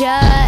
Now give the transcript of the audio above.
judge.